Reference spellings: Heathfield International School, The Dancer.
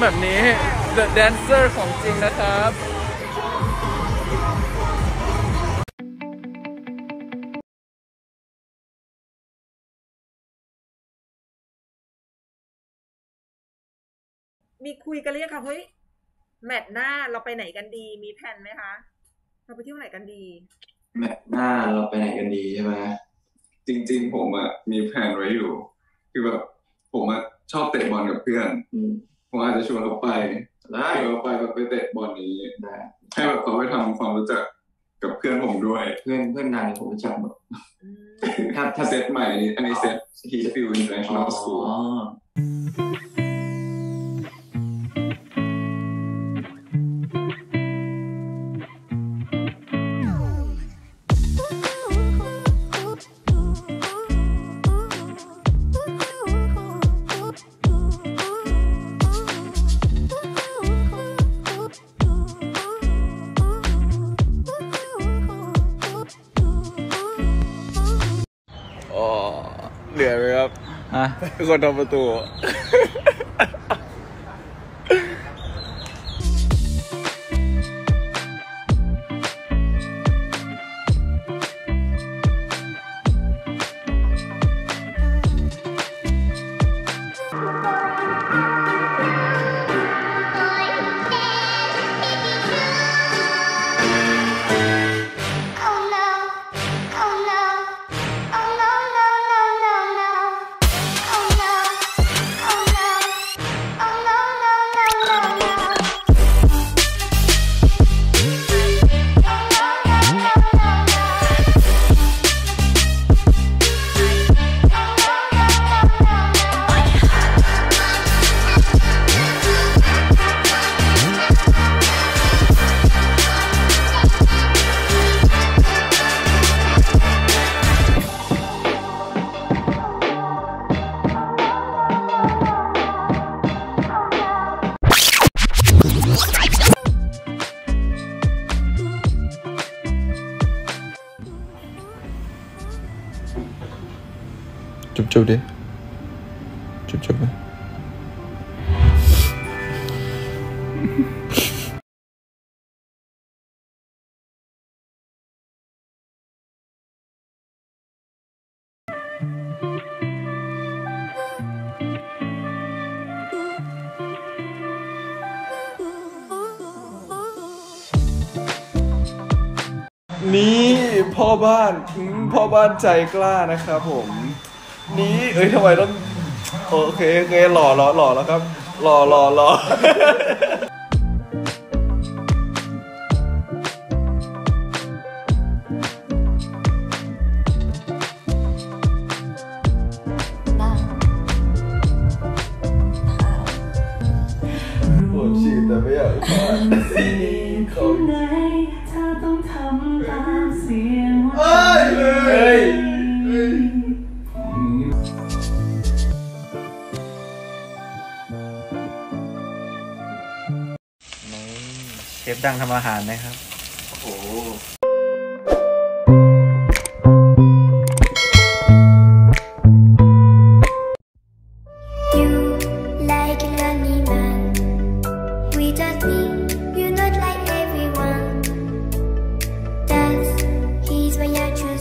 ต้องแบบนี้ The Dancer ของจริงนะครับมีคุยกันหรือยังคะเฮ้ยแมตช์หน้าเราไปไหนกันดีมีแผนไหมคะเราไปเที่ยวไหนกันดีแมตช์หน้าเราไปไหนกันดีใช่ไหมจริงๆผมอะมีแผนไว้อยู่คือแบบผมอะชอบเตะบอลกับเพื่อนผมอาจจะชวนเขาไปได้เราไปแบบไปเตะบอลนี้ได้ให้แบบเขาไปทำความรู้จักกับเพื่อนผมด้วยเพื่อนนายผมรู้จักหมดถ้าเซตใหม่อันนี้เซต Heathfield International Schoolเหนื่อยไหมครับคนทำประตูจุบๆดิจุบๆนะนี่พ่อบ้านใจกล้านะครับผมนี่เอ้ยทำไมต้องโอเคเงยหล่อแล้วครับหล่อปวดฉีดแต่ไม่อยากปวดสิ่งไหนเธอต้องทำตามเสียงเอ้ยเชฟดังทำอาหารนะครับ